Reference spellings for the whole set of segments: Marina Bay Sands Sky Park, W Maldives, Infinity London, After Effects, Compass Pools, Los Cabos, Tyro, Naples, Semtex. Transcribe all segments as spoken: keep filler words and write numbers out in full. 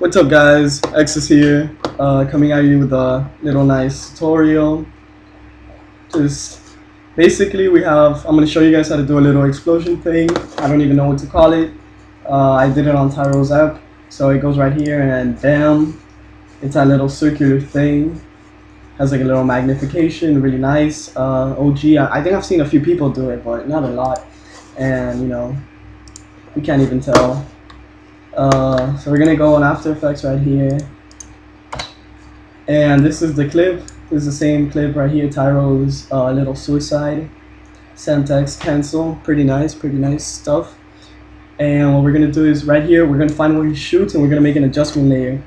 What's up guys, X is here, uh, coming at you with a little nice tutorial. Just basically we have, I'm going to show you guys how to do a little explosion thing. I don't even know what to call it. Uh, I did it on Tyro's app, so it goes right here and bam, it's that little circular thing. Has like a little magnification, really nice. Uh, O G, I, I think I've seen a few people do it, but not a lot. And you know, you can't even tell. Uh, so we're gonna go on After Effects right here, and this is the clip. This is the same clip right here, Tyro's uh, little suicide, Semtex cancel, pretty nice, pretty nice stuff. And what we're gonna do is right here, we're gonna find where he shoots, and we're gonna make an adjustment layer.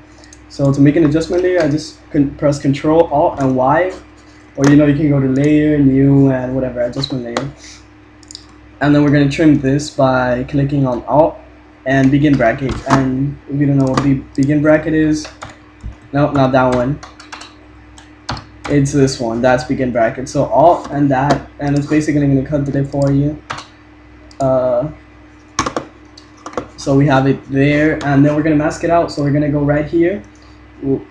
So to make an adjustment layer, I just can press Control Alt and Y, or you know you can go to Layer, New, and whatever adjustment layer. And then we're gonna trim this by clicking on Alt. And begin bracket, and if you don't know what be begin bracket is, nope, not that one, it's this one, that's begin bracket. So Alt and that, and it's basically going to cut it for you. Uh, so we have it there, and then we're going to mask it out. So we're going to go right here, we're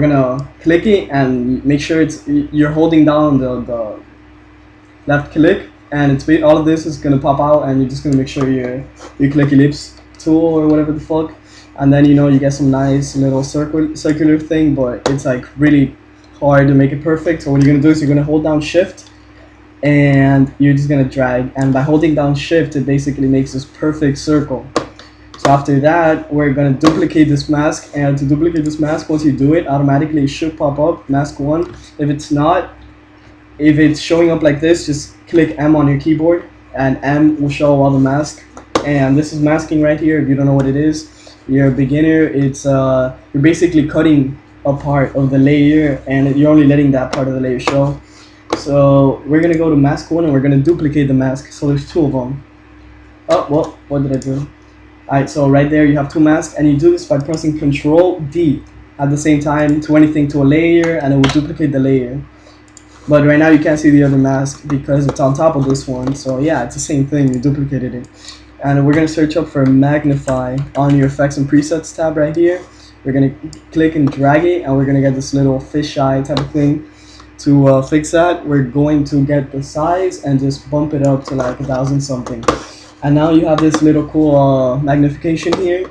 going to click it and make sure it's you're holding down the, the left click, and it's all of this is going to pop out, and you're just going to make sure you you click ellipse tool or whatever the fuck, and then you know you get some nice little circle circular thing, but it's like really hard to make it perfect. So what you're gonna do is you're gonna hold down shift and you're just gonna drag, and by holding down shift it basically makes this perfect circle. So after that we're gonna duplicate this mask, and to duplicate this mask, once you do it automatically it should pop up mask one. If it's not, if it's showing up like this, just click M on your keyboard and M will show all the mask. And this is masking right here. If you don't know what it is, you're a beginner. It's uh, you're basically cutting a part of the layer, and you're only letting that part of the layer show. So we're gonna go to mask one, and we're gonna duplicate the mask. So there's two of them. Oh well, what did I do? Alright, so right there you have two masks, and you do this by pressing Control D at the same time to anything to a layer, and it will duplicate the layer. But right now you can't see the other mask because it's on top of this one. So yeah, it's the same thing. You duplicated it. And we're going to search up for magnify on your effects and presets tab right here. We're going to click and drag it, and we're going to get this little fisheye type of thing. To uh, fix that, we're going to get the size and just bump it up to like a thousand something. And now you have this little cool uh, magnification here.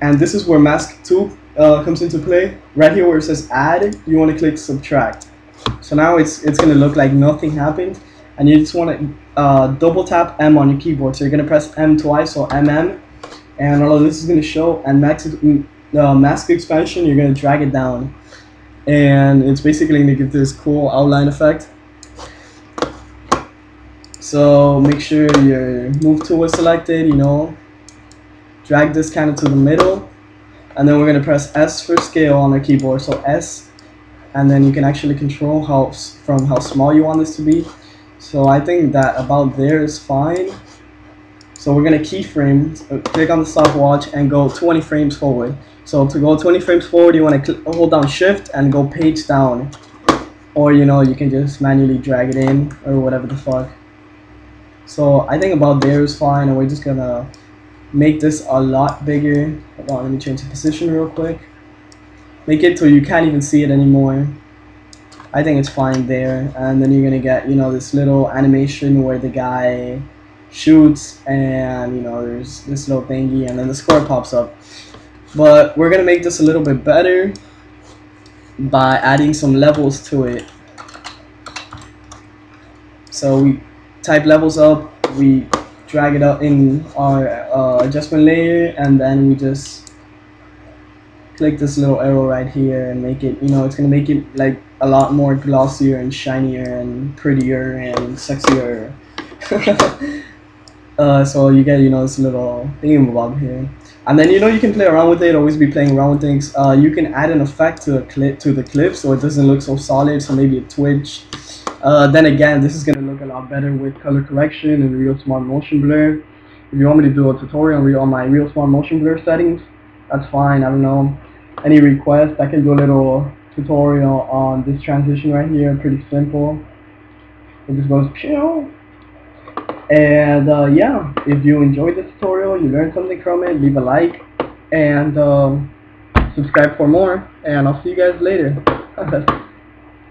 And this is where mask two uh, comes into play. Right here where it says add, you want to click subtract. So now it's it's gonna look like nothing happened, and you just want to uh, double tap M on your keyboard. So you're gonna press M twice, or M M, and all of this is gonna show. And max uh, mask expansion, you're gonna drag it down, and it's basically gonna give this cool outline effect. So make sure your move tool is selected. You know, drag this kind of to the middle, and then we're gonna press S for scale on our keyboard. So S. And then you can actually control how from how small you want this to be. So I think that about there is fine. So we're gonna keyframe, so click on the stopwatch and go twenty frames forward. So to go twenty frames forward, you want to hold down shift and go page down, or you know you can just manually drag it in or whatever the fuck. So I think about there is fine, and we're just gonna make this a lot bigger. Hold on, let me change the position real quick. Make it till you can't even see it anymore. I think it's fine there, and then you're gonna get, you know, this little animation where the guy shoots, and you know there's this little thingy, and then the score pops up. But we're gonna make this a little bit better by adding some levels to it. So we type levels up, we drag it up in our uh, adjustment layer, and then we just click this little arrow right here and make it, you know, it's gonna make it like a lot more glossier and shinier and prettier and sexier. uh, so you get, you know, this little thingamabob here, and then you know you can play around with it. Always be playing around with things. Uh, you can add an effect to a clip to the clip so it doesn't look so solid. So maybe a twitch. Uh, then again, this is gonna look a lot better with color correction and real smart motion blur. If you want me to do a tutorial on my real smart motion blur settings, that's fine. I don't know. Any request, I can do a little tutorial on this transition right here, pretty simple. It just goes pew. And uh, yeah, if you enjoyed this tutorial, you learned something from it, leave a like, and um, subscribe for more, and I'll see you guys later.